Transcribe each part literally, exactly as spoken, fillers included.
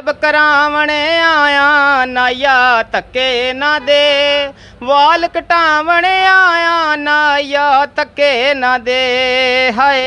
करावने आया नाया तके ना दे, वाल कटावने आया नाया तके ना दे। हाय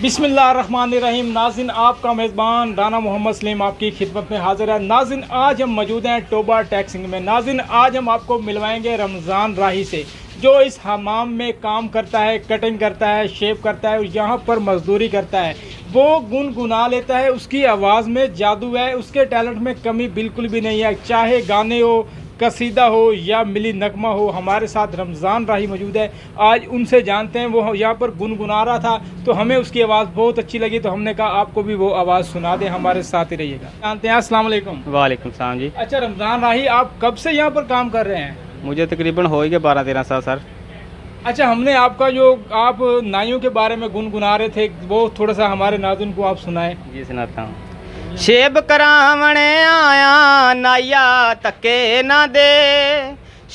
बिस्मिल्लाह रहमान रहीम। नाज़िन आपका मेज़बान राना मोहम्मद सलीम आपकी खिदमत में हाज़िर है। नाज़िन आज हम मौजूद हैं टोबा टेक सिंग में। नाज़िन आज हम आपको मिलवाएंगे रमज़ान राही से, जो इस हमाम में काम करता है, कटिंग करता है, शेप करता है और यहाँ पर मजदूरी करता है। वो गुनगुना लेता है, उसकी आवाज़ में जादू है, उसके टैलेंट में कमी बिल्कुल भी नहीं है। चाहे गाने हो, कसीदा हो या मिली नगमा हो, हमारे साथ रमज़ान राही मौजूद है। आज उनसे जानते हैं, वो यहाँ पर गुनगुना रहा था तो हमें उसकी आवाज़ बहुत अच्छी लगी, तो हमने कहा आपको भी वो आवाज़ सुना दें। हमारे साथ ही रहिएगा। जानते हैं, अस्सलाम वालेकुम। वालेकुम सलाम जी। अच्छा रमज़ान राही, आप कब से यहाँ पर काम कर रहे हैं? मुझे तकरीबन हो गया बारह तेरह साल सर। अच्छा, हमने आपका जो आप नाइयों के बारे में गुनगुना रहे थे, वो थोड़ा सा हमारे नाज़िन को आप सुनाएं। जी सुनाता हूँ। शेब करावने आया नाया तके ना दे,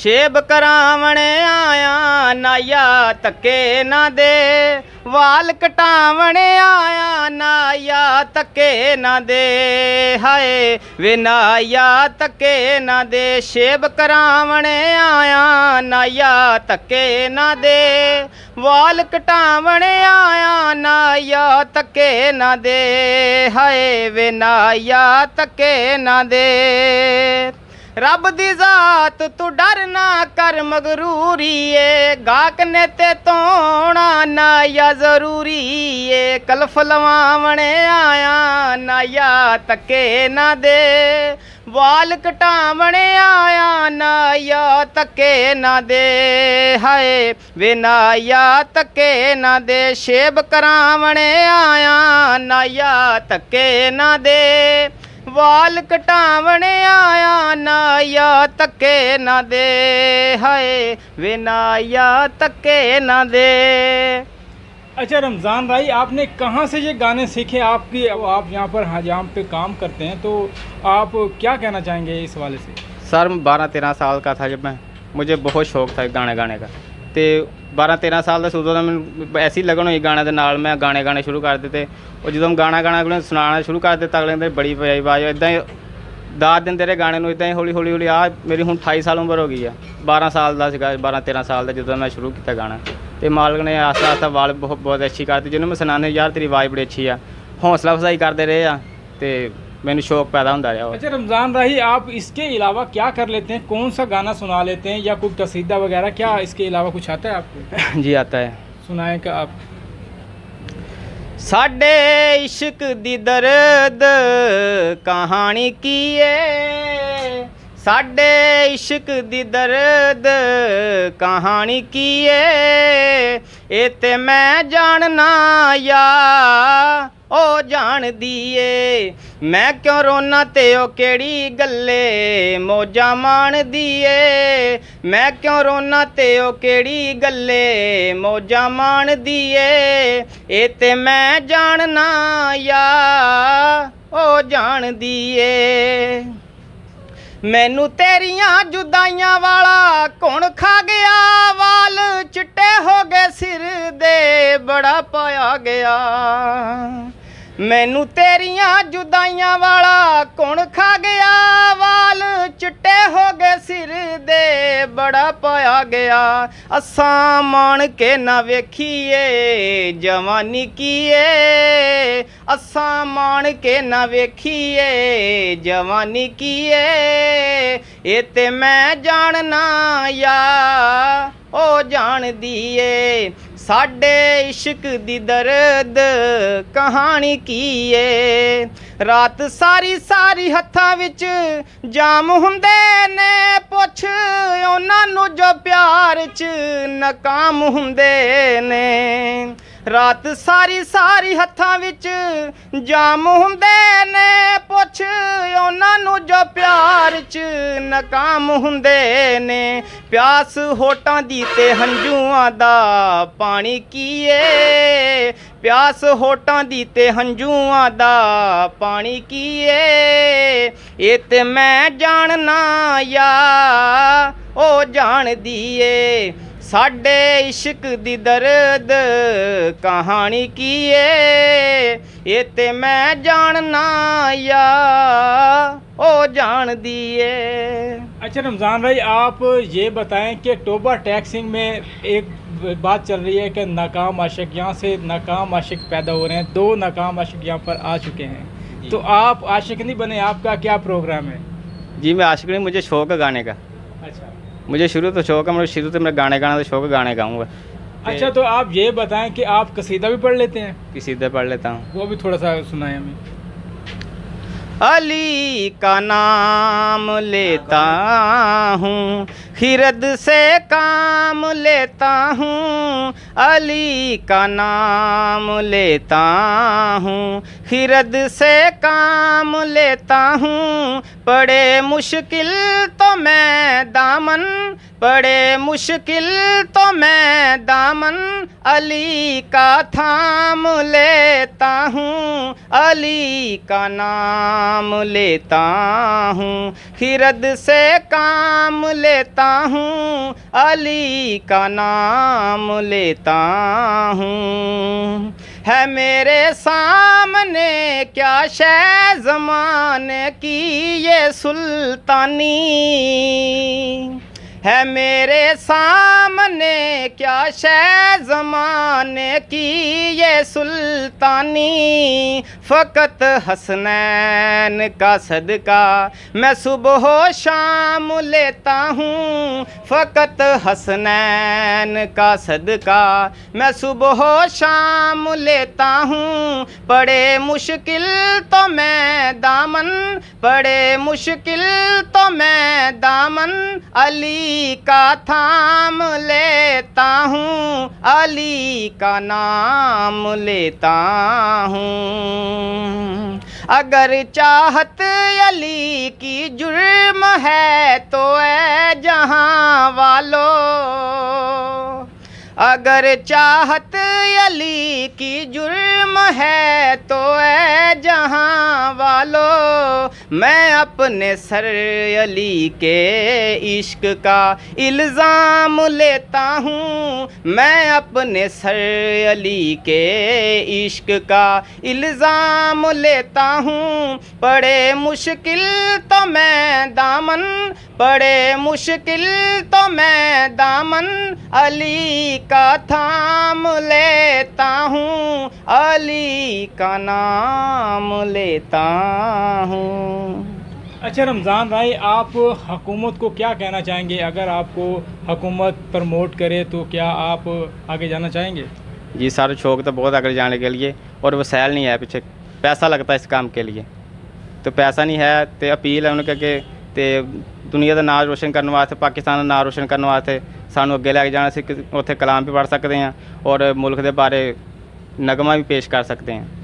शेब करावने आया नाया तके ना दे, वाल कटावने आया नाया तके ना दे। हाय वे नाया तके ना दे, शेब करावने आया नाया तके ना दे, वाल कटावने आया नाया तके ना दे। हाय वे नाया तके ना दे। रब दी जात तू डरना कर मगरूरी है, गाक ने ते तोना नाया जरूरी है, कल्फ लवावने आया नाया तके ना दे, वाल कटावने आया नाया तके ना दे। हाय वे नाया तके ना दे, शेब करावने आया नाया तके ना दे, वाल कटावने आया नाया तके ना दे। हाय वे नाया तके ना दे। अच्छा रमज़ान राही, आपने कहाँ से ये गाने सीखे? आपकी आप यहाँ पर हजाम पे काम करते हैं, तो आप क्या कहना चाहेंगे इस वाले से? सर बारह तेरह साल का था जब मैं, मुझे बहुत शौक था गाने गाने का, तो बारह तेरह साल का सुधो मैं ऐसी लगन हुई गाने के नाल, मैं गाने गाने शुरू कर दिते और जो गाना गाना उन्हें सुनाना शुरू कर दिता, अगले दिन बड़ी बजाई आवाज इदा ही दाद देंदे रहे गाने में, इदा ही हौली हौली हौली। आ मेरी हूँ अठाई साल उम्र हो गई है, बारह साल का सगा, बारह तेरह साल का जो मैं शुरू किया गाना, तो मालक ने आस्ता आस्ता वाल बहुत बहुत अच्छी करती, जिन्होंने मैं सुनाने यार तेरी आवाज़ बड़ी अच्छी है, हौसला अफजाई करते रहे आ, तो मैंने शौक पैदा होता रहा। अच्छा रमज़ान राही, आप इसके अलावा क्या कर लेते हैं? कौन सा गाना सुना लेते हैं या कोई कसीदा वगैरह, क्या इसके अलावा कुछ आता है आपको? जी आता है, सुनाएं का आप। साडे इश्क दी दर्द कहानी की है, साडे इश्क दी दर्द कहानी की है, ए ते मैं जानना या ओ जान दिए, मैं क्यों रोना ते ओ केड़ी गल्ले मौजा मान दिए, मैं क्यों रोना ते ओ केड़ी गल्ले मौजा मान दिए, ए ते मैं जानना या ओ जान दिए, मैनू तेरिया जुदाइयां वाला कौन खा गया, वाल चिट्टे हो गए सिर दे बड़ा पाया गया, मैनू तेरिया जुदाइयां वाला कौन खा गया, वाल चिट्टे हो गए सिर दे बड़ा पाया गया, असा मान के ना वेखिए जवानी किए, असा मान के ना वेखिए जवानी किए, ए ते मैं जानना या ओ जान दिए, साडे इश्क दी दर्द कहानी की है, रात सारी सारी हत्थां विच जाम हुंदे ने, पुछ उन्हां नूं जो प्यार च नाकाम हुंदे ने, रात सारी सारी हत्थां विच जाम हुंदे ने, पुछ उन्हां नूं जो प्यार च नाकाम हुंदे ने, प्यास होठां दी ते हंझूआं दा पानी कीए, प्यास होठां दी ते हंझूआं दा पानी कीए, ए ते मैं जानना या ओ जान दिए, साडे इश्क दी दर्द कहानी कीए, इत्ते मैं जानना या ओ जान दिए। अच्छा रमज़ान भाई, आप ये बताएं कि टोबा टेक सिंग में एक बात चल रही है कि नाकाम आशिक, यहाँ से नाकाम आशिक पैदा हो रहे हैं, दो नाकाम आशिक यहाँ पर आ चुके हैं, तो आप आशिक नहीं बने, आपका क्या प्रोग्राम है? जी मैं आशिक नहीं, मुझे शौक है गाने का। अच्छा, मुझे शुरू तो शौक है, मुझे शुरू से मेरा गाने गाना तो शौक है, गाने गाऊँगा। अच्छा तो आप ये बताएं कि आप कसीदा भी पढ़ लेते हैं? कसीदा पढ़ लेता हूँ। वो भी थोड़ा सा सुनाएं हमें। अली का नाम लेता हूँ, खिरद से काम लेता हूँ, अली का नाम लेता हूँ, खिरद से काम लेता हूँ, बड़े मुश्किल तो मैं दामन, बड़े मुश्किल तो मैं दामन अली का थाम लेता हूँ, अली का नाम लेता हूँ, खिरद से काम लेता हूँ, अली का नाम लेता हूँ। है मेरे सामने क्या शे ज़माने की ये सुल्तानी, है मेरे सामने क्या शे ज़माने की ये सुल्तानी, फ़कत हसनैन का सदका मैं सुबह शाम लेता हूँ, फ़कत हसनैन का सदका मैं सुबह शाम लेता हूँ, बड़े मुश्किल तो मैं दामन, बड़े मुश्किल तो मैं दामन अली का थाम लेता हूँ, अली का नाम लेता हूँ। अगर चाहत अली की जुर्म है तो ऐ जहाँ वालों, अगर चाहत अली की जुर्म है तो ऐ जहाँ वालों, मैं अपने सर अली के इश्क का इल्ज़ाम लेता हूँ, मैं अपने सर अली के इश्क का इल्ज़ाम लेता हूँ, बड़े मुश्किल तो मैं दामन, बड़े मुश्किल तो मैं दामन अली का थाम लेता हूँ, अली का नाम लेता हूँ। अच्छा रमज़ान भाई, आप हुकूमत को क्या कहना चाहेंगे? अगर आपको हुकूमत प्रमोट करे तो क्या आप आगे जाना चाहेंगे? जी सर, शौक तो बहुत आगे जाने के लिए, और वसायल नहीं है, पीछे पैसा लगता है इस काम के लिए, तो पैसा नहीं है, तो अपील है उनके के ते दुनिया का नाम रोशन करने वास्ते, पाकिस्तान का नाम रोशन करने वास्ते सानू अगे लैके जाने, उत्थे कलाम भी पढ़ सकते हैं और मुल्क के बारे नगमा भी पेश कर सकते हैं।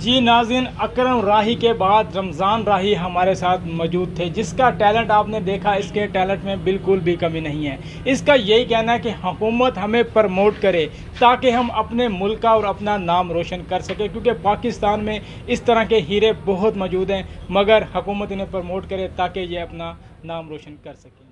जी नाज़रीन, अकरम राही के बाद रमज़ान राही हमारे साथ मौजूद थे, जिसका टैलेंट आपने देखा, इसके टैलेंट में बिल्कुल भी कमी नहीं है। इसका यही कहना है कि हुकूमत हमें प्रमोट करे ताकि हम अपने मुल्क का और अपना नाम रोशन कर सकें, क्योंकि पाकिस्तान में इस तरह के हीरे बहुत मौजूद हैं, मगर हुकूमत इन्हें प्रमोट करे ताकि ये अपना नाम रोशन कर सकें।